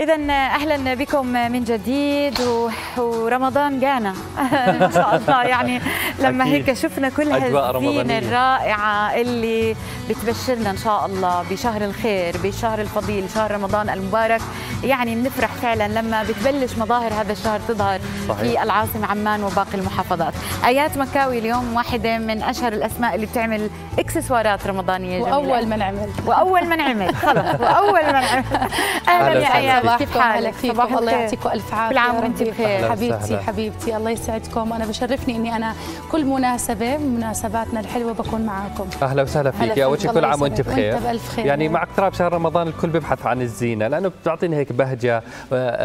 إذا أهلا بكم من جديد ورمضان جانا إن شاء الله. يعني لما هيك شفنا كل هالزينة الرائعة اللي بتبشرنا إن شاء الله بشهر الخير، بشهر الفضيل، شهر رمضان المبارك. يعني بنفرح فعلا لما بتبلش مظاهر هذا الشهر تظهر في العاصمة عمان وباقي المحافظات. آيات مكاوي اليوم واحدة من أشهر الأسماء اللي بتعمل إكسسوارات رمضانية جميلة. وأول من عمل خلص أهلا يا آيات، كيفكم؟ هلا فيكم، الله يعطيكم الف عافيه. كل عام وانت بخير حبيبتي الله يسعدكم. انا بشرفني اني انا كل مناسبه من مناسباتنا الحلوه بكون معاكم. اهلا وسهلا فيك يا وجهي، كل عام وانت بخير. يعني مع اقتراب شهر رمضان الكل بيبحث عن الزينه لانه بتعطينا هيك بهجه،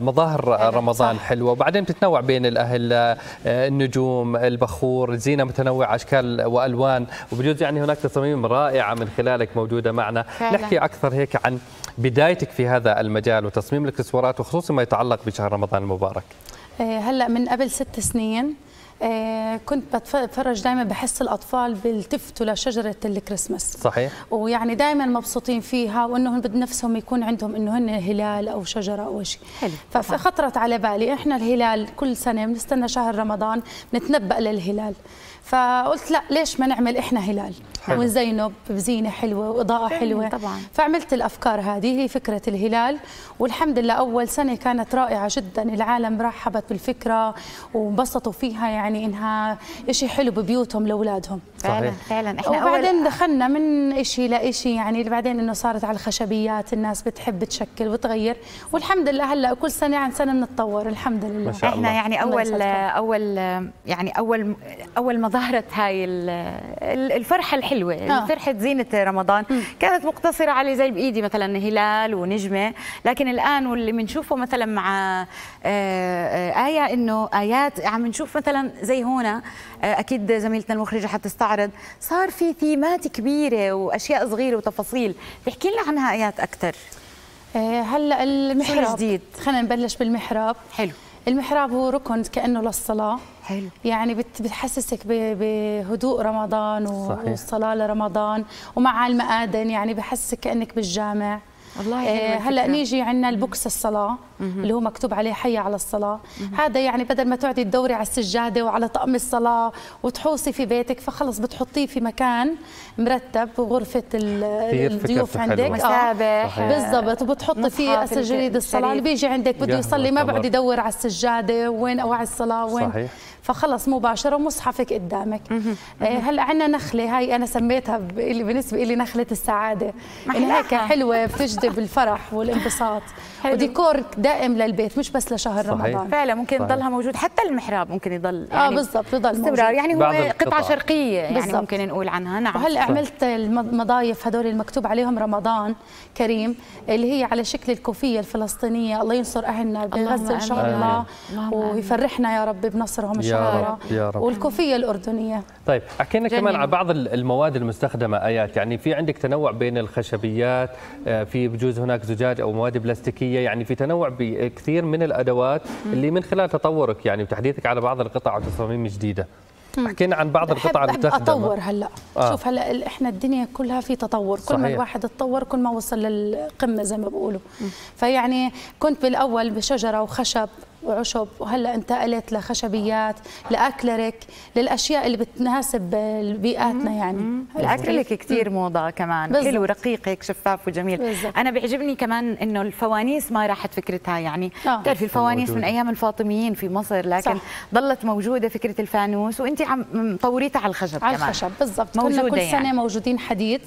مظاهر رمضان صح. حلوه، وبعدين بتتنوع بين الاهل، النجوم، البخور، زينه متنوعه اشكال والوان، وبجوز يعني هناك تصاميم رائعه من خلالك موجوده معنا. نحكي اكثر هيك عن بدايتك في هذا المجال وتصميم الاكسسوارات وخصوصا ما يتعلق بشهر رمضان المبارك. هلا من قبل 6 سنين كنت بتفرج دائما، بحس الاطفال بيلتفتوا لشجره الكريسماس صحيح، ويعني دائما مبسوطين فيها وانهم بنفسهم يكون عندهم انه هن هلال او شجره او شيء. فخطرت على بالي احنا الهلال كل سنه بنستنى شهر رمضان نتنبأ للهلال، فقلت لا ليش ما نعمل احنا هلال ونزينه بزينه حلوه واضاءه حلوه طبعاً. فعملت الافكار هذه، هي فكره الهلال، والحمد لله اول سنه كانت رائعه جدا، العالم رحبت بالفكره وانبسطوا فيها، يعني انها شيء حلو ببيوتهم لاولادهم. فعلا احنا وبعدين دخلنا من شيء لشيء، يعني بعدين انه صارت على الخشبيات، الناس بتحب تشكل وتغير، والحمد لله هلا كل سنه عن سنه بنتطور الحمد لله. احنا يعني اول ما ظهرت هاي الفرحه الحلوه، فرحه زينه رمضان كانت مقتصره على زي بايدي مثلا هلال ونجمه، لكن الان واللي بنشوفه مثلا مع آية انه آيات عم نشوف مثلا زي هنا، اكيد زميلتنا المخرجه حتستعرض، صار في ثيمات كبيره واشياء صغيره وتفاصيل، تحكي لنا عنها آيات اكثر. هلا المحراب، خلينا نبلش بالمحراب. حلو، المحراب هو ركن كأنه للصلاة. حلو، يعني بتحسسك بهدوء رمضان والصلاة لرمضان، ومع المآذن يعني بحسسك كأنك بالجامع. والله هلا نيجي عندنا البوكس الصلاة اللي هو مكتوب عليه حي على الصلاة، هذا يعني بدل ما تقعدي تدوري على السجادة وعلى طقم الصلاة وتحوصي في بيتك، فخلص بتحطيه في مكان مرتب بغرفة الضيوف عندك بالضبط، وبتحطي فيه جريد الصلاة، اللي بيجي عندك بده يصلي ما بقعد يدور على السجادة وين او على الصلاة وين صحيح. فخلص مباشرة ومصحفك قدامك. هلا عندنا نخلة، هاي انا سميتها بالنسبة لي نخلة السعادة، يعني هيك حلوة بتجذب الفرح والانبساط، وديكور دائم للبيت مش بس لشهر صحيح. رمضان فعلا ممكن يضلها موجود، حتى المحراب ممكن يضل يعني بالضبط يضل استمرار، يعني هو قطعة شرقية يعني بالزبط. ممكن نقول عنها نعم. وهلا عملت المضايف هذول المكتوب عليهم رمضان كريم، اللي هي على شكل الكوفية الفلسطينية، الله ينصر أهلنا بغزة إن شاء الله ويفرحنا يا رب بنصرهم إن شاء الله، والكوفية الأردنية. طيب حكينا كمان على بعض المواد المستخدمة آيات، يعني في عندك تنوع بين الخشبيات، في بجوز هناك زجاج أو مواد بلاستيكية، يعني في تنوع بكثير من الأدوات اللي من خلال تطورك يعني وتحديثك على بعض القطع وتصاميم جديدة. حكينا عن بعض القطع اللي بتخدمها. تطور هلا شوف هلا احنا الدنيا كلها في تطور، كل ما الواحد اتطور كل ما وصل للقمة زي ما بيقولوا. فيعني كنت بالأول بشجرة وخشب وعشب، وهلا انتقلت لخشبيات، لاكريليك، للاشياء اللي بتناسب بيئاتنا. يعني الاكريليك كثير موضه كمان، حلو رقيق هيك شفاف وجميل بالزبط. انا بيعجبني كمان انه الفوانيس ما راحت فكرتها، يعني بتعرفي الفوانيس من ايام الفاطميين في مصر، لكن ضلت موجوده فكره الفانوس، وانت عم طوريتها على الخشب كمان. على الخشب بالضبط، كنا كل سنه يعني موجودين حديد،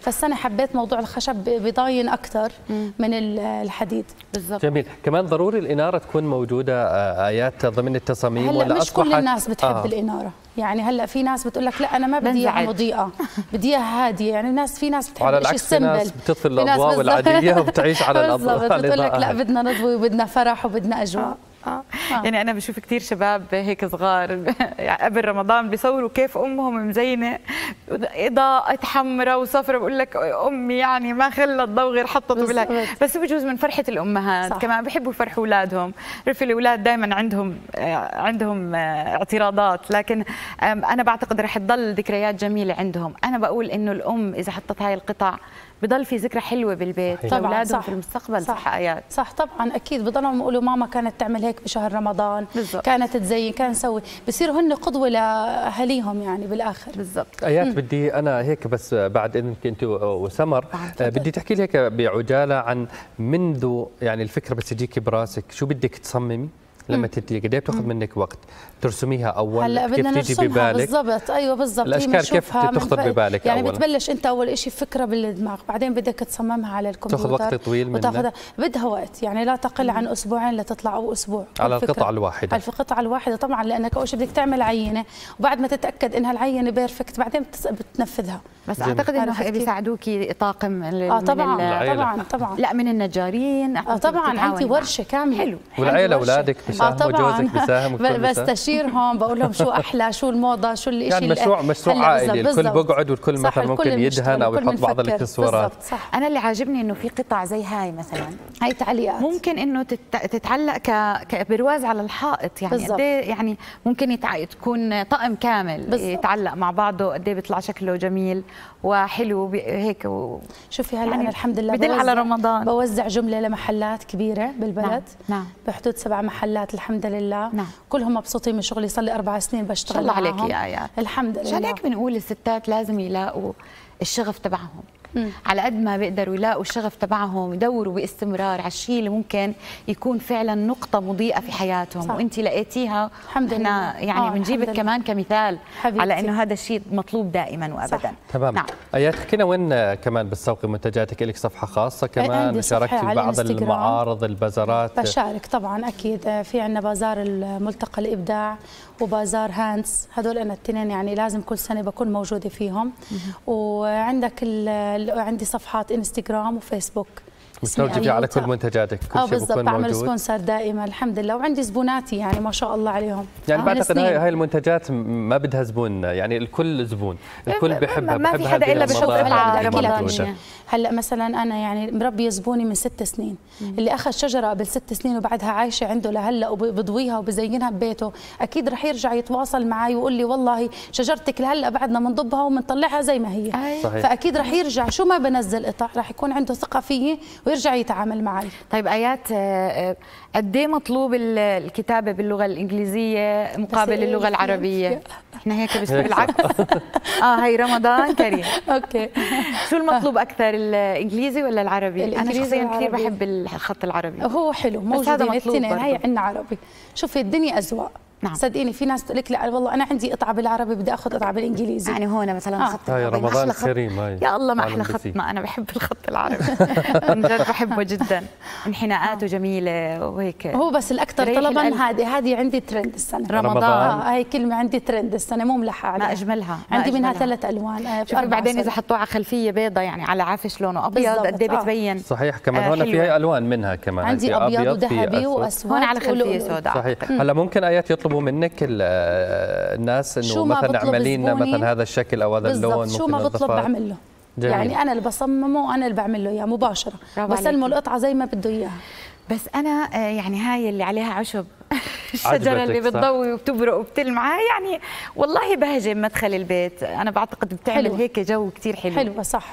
فالسنه حبيت موضوع الخشب بضاين اكثر من الحديد بالضبط. جميل، كمان ضروري الاناره تكون موجوده آيات ضمن التصاميم، ولا مش كل الناس بتحب الإنارة؟ يعني هلا في ناس بتقول لك لا انا ما بدي اياها مضيئه، بدي اياها هاديه، يعني الناس في ناس بتحب الشيء السمبل، على العكس في ناس بتطفي الاضواء والعاديه وبتعيش على الاضواء، بتقول لك لا بدنا نضوي وبدنا فرح وبدنا اجواء. يعني أنا بشوف كثير شباب هيك صغار قبل رمضان بيصوروا كيف أمهم مزينة إضاءة حمراء وصفراء، بقول لك أمي يعني ما خلت ضو غير حطته بالهاي، بس بجوز من فرحة الأمهات صح. كمان بحبوا يفرحوا أولادهم، عرفي الأولاد دائما عندهم اعتراضات، لكن أنا بعتقد رح تضل ذكريات جميلة عندهم. أنا بقول إنه الأم إذا حطت هاي القطع بضل في ذكرى حلوه بالبيت لاولادهم في المستقبل. صح ايات صح طبعا اكيد بضلهم يقولوا ماما كانت تعمل هيك بشهر رمضان، بالزبط. كانت تزين، كانت تسوي، بصيروا هن قدوه لاهاليهم يعني بالاخر. بالضبط. ايات بدي انا هيك بس بعد انك انت وسمر بدي تحكي لي هيك بعجاله عن منذ يعني الفكره بس تجيك براسك شو بدك تصممي لما تنتجي، قد ايه بتاخذ منك وقت ترسميها اول؟ هلا بدنا نرسمها بالضبط. ايوه بالضبط. الاشكال كيف بتخطر ببالك يعني أولا؟ بتبلش انت اول شيء فكره بالدماغ، بعدين بدك تصممها على الكمبيوتر، تاخذ وقت طويل منها، بدها وقت يعني لا تقل عن اسبوعين لتطلع او اسبوع على القطعه الواحده. على القطعه الواحده طبعا، لانك اول شيء بدك تعمل عينه، وبعد ما تتاكد انها العينه بيرفكت بعدين بتنفذها. بس جميل. اعتقد انه بيساعدوكي طاقم طبعا لا من النجارين طبعا. عندي ورشه كامله والعيله اولادك طبعا بستشيرهم، بقول لهم شو احلى، شو الموضه، شو الشيء يعني مشروع عائلي، الكل بقعد والكل مثلا ممكن يدهن او يحط بعض الاكسسوارات. انا اللي عاجبني انه في قطع زي هاي مثلا، هاي تعليقات ممكن انه تتعلق كبرواز على الحائط، يعني قد يعني ممكن تكون طقم كامل يتعلق مع بعضه، قد ايه بيطلع شكله جميل وحلو هيك شوفي هلا يعني انا الحمد لله بدل على رمضان بوزع جمله لمحلات كبيره بالبلد. نعم. بحدود 7 محلات الحمد لله. نعم. كلهم مبسوطين من شغلي، صار لي 4 سنين بشتغل. الله عليك يا آيات. الحمد لله. عشان هيك بنقول الستات لازم يلاقوا الشغف تبعهم، على قد ما بيقدروا يلاقوا الشغف تبعهم، يدوروا باستمرار على الشيء اللي ممكن يكون فعلا نقطة مضيئة في حياتهم. صح. وانت لقيتيها الحمد لله، يعني بنجيبك كمان كمثال حبيبتي على انه هذا الشيء مطلوب دائما وابدا. تمام. نعم. ايات حكينا وين كمان بتسوقي منتجاتك؟ لك صفحة خاصة كمان، شاركتي في بعض المعارض، البازارات؟ بشارك طبعا اكيد. في عندنا بازار الملتقى الابداع وبازار هاندز، هذول انا الاثنين يعني لازم كل سنة بكون موجودة فيهم. وعندك عندي صفحات انستغرام وفيسبوك بتوجهي على كل منتجاتك، كل شيء بكون موجود. بعمل سبونسر دائما الحمد لله، وعندي زبوناتي يعني ما شاء الله عليهم. يعني بعتقد هاي المنتجات ما بدها زبون، يعني الكل زبون، الكل بحبها، ما في حدا الا بشوفها. هلا مثلا انا يعني مربيه زبوني من 6 سنين، اللي اخذ شجره قبل 6 سنين وبعدها عايشه عنده لهلا وبضويها وبزينها ببيته، اكيد رح يرجع يتواصل معي ويقول لي والله شجرتك لهلا بعدنا بنضبها وبنطلعها زي ما هي. صحيح. فاكيد رح يرجع شو ما بنزل قطع رح يكون عنده ثقه فيي ويرجع يتعامل معي. طيب ايات، قد ايه مطلوب الكتابه باللغه الانجليزيه مقابل اللغه العربيه؟ احنا هيك بس بالعكس. هي رمضان كريم. اوكي. شو المطلوب اكثر، الانجليزي ولا العربي؟ انا شخصيا كثير بحب الخط العربي، هو حلو موجود الاثنين. هي عندنا عربي، شوفي الدنيا اذواق. نعم. صدقيني في ناس تقول لك لا والله انا عندي قطعه بالعربي بدي اخذ قطعه بالانجليزي، يعني هون مثلا خط هاي رمضان كريم، هاي يا الله ما احلى خطنا، انا بحب الخط العربي من جد بحبه جدا، انحناءاته جميله وهيك. هو بس الاكثر طلبا هذه عندي ترند السنه رمضان. هاي كلمه عندي ترند السنه مو ملحه عليها، ما اجملها، عندي منها 3 الوان. شوفي بعدين اذا حطوها على خلفيه بيضه يعني على عفش لونه ابيض قد ايه بتبين. صحيح. كمان هون في هاي الوان منها، كمان عندي ابيض وذهبي واسود، هون على خلفيه سوداء. صحيح. هلا ممكن آيات يطلبوا منك الناس انه مثلا اعملي لنا مثلا هذا الشكل او هذا اللون؟ بالضبط. شو ما بطلب بعمل له. جميل. يعني انا اللي بصممه وانا اللي بعمل له اياه مباشره، بسلمه القطعه زي ما بده اياها. بس انا يعني هاي اللي عليها عشب الشجره اللي بتضوي وبتبرق وبتلمع، يعني والله بهجم مدخل البيت، انا بعتقد بتعمل حلوة. هيك جو كثير حلو. حلوه صح.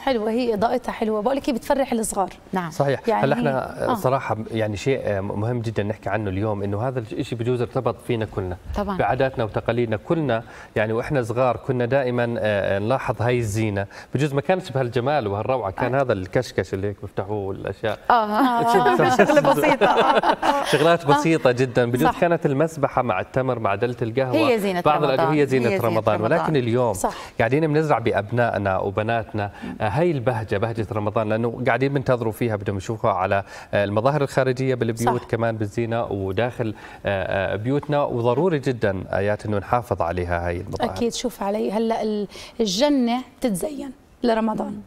حلوه، هي اضاءتها حلوه، بقول لك هي بتفرح الصغار. نعم صحيح. يعني هلا احنا صراحه يعني شيء مهم جدا نحكي عنه اليوم، انه هذا الشيء بجوز ارتبط فينا كلنا طبعا بعاداتنا وتقاليدنا كلنا، يعني واحنا صغار كنا دائما نلاحظ هاي الزينه، بجوز ما كانتش بهالجمال وهالروعه، كان هذا الكشكش اللي هيك بيفتحوه الاشياء شغله بسيطه، شغلات بسيطه جدا. بجوز صح. كانت المسبحه مع التمر مع دله القهوه هي زينه رمضان، هي زينه رمضان. ولكن اليوم قاعدين بنزرع بابنائنا وبناتنا هاي البهجة، بهجة رمضان، لأنه قاعدين بنتظروا فيها، بدهم يشوفوها على المظاهر الخارجية بالبيوت. صح. كمان بالزينة وداخل بيوتنا، وضروري جدا آيات أنه نحافظ عليها هاي المظاهر. أكيد. شوف علي هلأ الجنة تتزين لرمضان،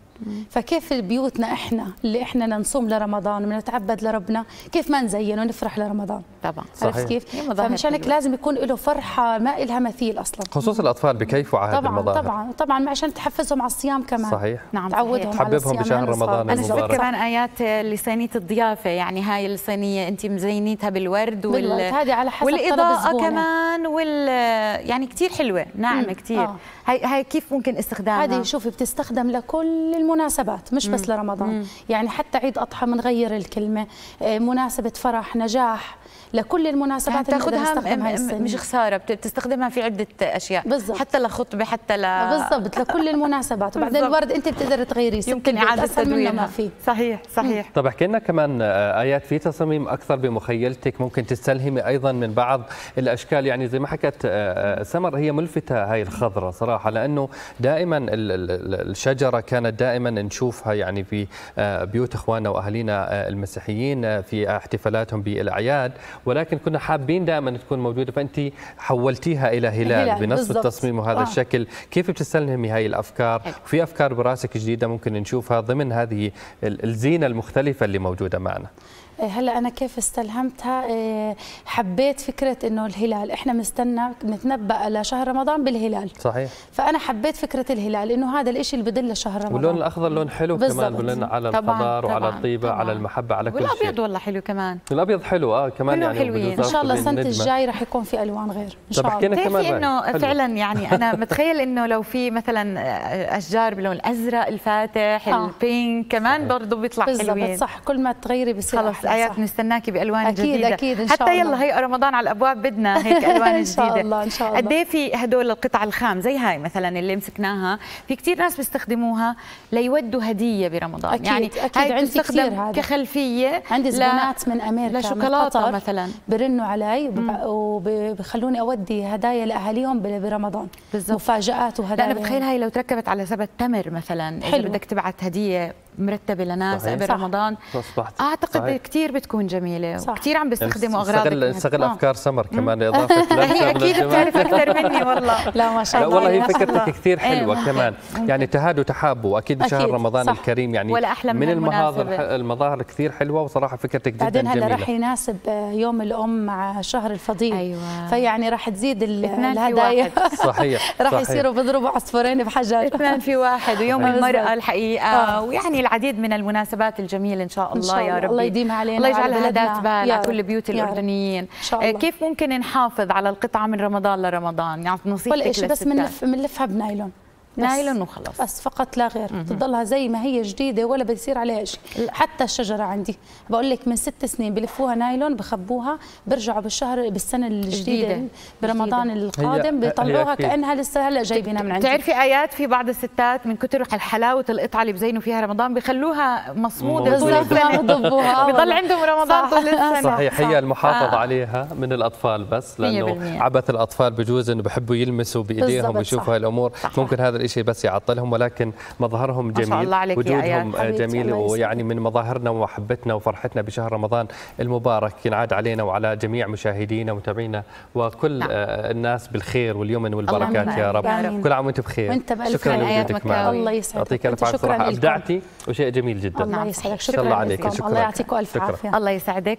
فكيف بيوتنا احنا اللي احنا نصوم لرمضان ونتعبد لربنا كيف ما نزين ونفرح لرمضان؟ طبعا. عرفت كيف؟ فمشان هيك لازم يكون له فرحه ما لها مثيل اصلا، خصوصا الاطفال بكيفوا على هذا الموضوع. طبعا طبعا، عشان تحفزهم على الصيام كمان. صحيح. نعم تعودهم صحيح. على الصيام، بشهر رمضان المبارك. انا كمان آيات لصينيه الضيافه، يعني هاي الصينيه انت مزينيتها بالورد هذه على حسب والاضاءه كمان يعني كثير حلوه. نعم كثير. هاي كيف ممكن استخدامها؟ هذه شوفي بتستخدم لكل للمناسبات مش بس لرمضان، يعني حتى عيد أضحى بنغير الكلمة، مناسبة فرح، نجاح، لكل المناسبات يعني بتاخذها مش خسارة، بتستخدمها في عدة أشياء بالزبط. حتى لخطبة، حتى ل بالضبط لكل المناسبات. وبعدين الورد أنت بتقدر تغيريه، يمكن إعادة تدوينها. صحيح صحيح. طب احكي لنا كمان آيات في تصميم أكثر بمخيلتك، ممكن تستلهمي أيضا من بعض الأشكال، يعني زي ما حكت سمر هي ملفتة هاي الخضرة صراحة، لأنه دائما الشجرة كانت دائما نشوفها يعني في بيوت إخواننا وأهالينا المسيحيين في احتفالاتهم بالأعياد، ولكن كنا حابين دائما تكون موجودة، فأنت حولتيها إلى هلال بنفس التصميم وهذا الشكل. كيف بتستلهمي هاي الأفكار؟ وفي أفكار براسك جديدة ممكن نشوفها ضمن هذه الزينة المختلفة اللي موجودة معنا؟ هلا أنا كيف استلهمتها؟ حبيت فكرة إنه الهلال، إحنا بنتنبأ لشهر رمضان بالهلال. صحيح. فأنا حبيت فكرة الهلال إنه هذا الإشي اللي بدل شهر رمضان. واللون الأخضر لون حلو كمان، بلون على الخضار وعلى الطيبة، على المحبة، على كل شيء. والأبيض والله حلو كمان. الأبيض حلو كمان حلو يعني. إن شاء الله السنة الجاي رح يكون في ألوان غير. إن شاء الله. بتحكي إنه فعلا يعني أنا متخيل إنه لو في مثلا أشجار باللون الأزرق، الفاتح، البينك كمان برضه بيطلع حلوين. صح، كل ما تغيري بصير. آيات نستناكي بألوان أكيد جديدة. أكيد إن شاء الله. حتى يلا هي رمضان على الأبواب بدنا هيك ألوان إن شاء جديدة. الله إن شاء الله. قد إيه في هدول القطع الخام زي هاي مثلا اللي مسكناها، في كثير ناس بيستخدموها ليودوا هدية برمضان. أكيد يعني أكيد هاي عندي كثير كخلفية. عندي زبونات من أمريكا لشوكولاتة مثلا برنوا علي وبخلوني أودي هدايا لأهاليهم برمضان. بالضبط. مفاجآت وهدايا. أنا بتخيل هاي لو تركبت على سبت تمر مثلا، إذا بدك تبعت هدية مرتبه لناس قبل رمضان اعتقد كثير بتكون جميله، وكثير عم بيستخدموا اغراض. نستغل افكار سمر كمان اضافه هي اكيد بتعرف اكثر مني والله. لا ما شاء الله والله هي فكرتك كثير حلوه كمان، يعني تهادوا وتحابوا واكيد بشهر رمضان صح. الكريم يعني من المظاهر كثير حلوه، وصراحه فكرتك جدا جميله. بعدين هلا رح يناسب يوم الام مع شهر الفضيل. أيوة. فيعني رح تزيد الهدايا. صحيح. رح يصيروا بيضربوا عصفورين بحجر، اثنين في واحد، ويوم المراه الحقيقه، ويعني العديد من المناسبات الجميلة إن شاء الله. يا رب الله يديمها علينا، الله يجعلها هداة بال على كل بيوت الأردنيين. كيف ممكن نحافظ على القطعة من رمضان لرمضان؟ يعني نصيحتك للستات. بس بنلفها بنايلون، نايلون وخلاص، بس فقط لا غير. بتضلها زي ما هي جديدة ولا بيصير عليها شيء. حتى الشجرة عندي بقول لك من 6 سنين بلفوها نايلون، بخبوها، برجعوا بالسنة الجديدة برمضان القادم بيطلعوها كأنها لسه هلا جايبينها من عندي. بتعرفي آيات في بعض الستات من كتر حلاوة القطعة اللي بزينوا فيها رمضان بخلوها مصمودة طول السنة، بضل عندهم رمضان طول السنة. صحيح. هي المحافظة عليها من الأطفال بس، لأنه عبث الأطفال بجوز إنه بحبوا يلمسوا بإيديهم ويشوفوا هالأمور، ممكن هذا شيء بس يعطلهم، ولكن مظهرهم جميل، وجودهم جميل، ويعني من مظاهرنا ومحبتنا وفرحتنا بشهر رمضان المبارك. ينعاد علينا وعلى جميع مشاهدينا ومتابعينا وكل الناس بالخير واليمن والبركات يا رب. كل عم وانت بخير. شكرا لوجودك معنا، الله يسعدك، يعطيك الف عافيه. صراحه ابدعتي وشيء جميل جدا. الله يسعدك، شكرا لك، الله يعطيكم الف عافيه. الله يسعدك.